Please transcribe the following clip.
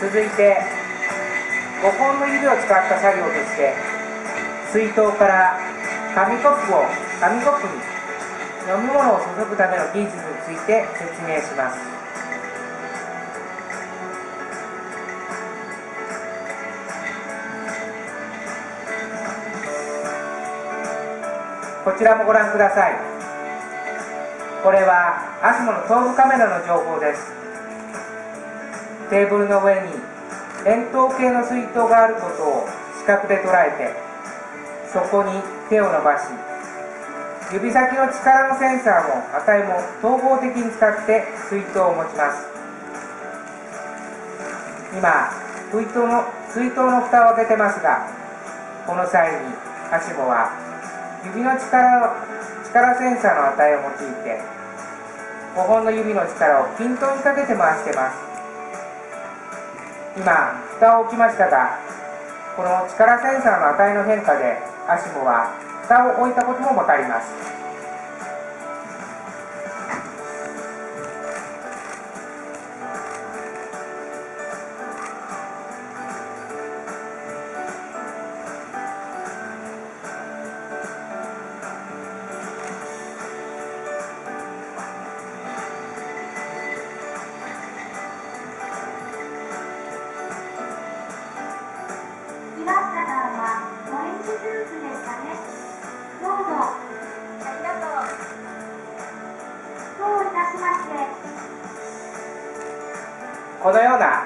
続いて5本の指を使った作業として水筒から紙コップに飲み物を注ぐための技術について説明します。こちらもご覧ください。これはアスモの頭部カメラの情報です。テーブルの上に円筒形の水筒があることを視覚で捉えて、そこに手を伸ばし、指先の力のセンサーも値も統合的に使って水筒を持ちます。今、水筒の蓋を開けてますが、この際にアシモは指の力センサーの値を用いて、5本の指の力を均等にかけて回してます。今、蓋を置きましたが、この力センサーの値の変化でアシモは蓋を置いたことも分かります。このような